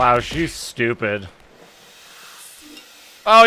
Wow, she's stupid.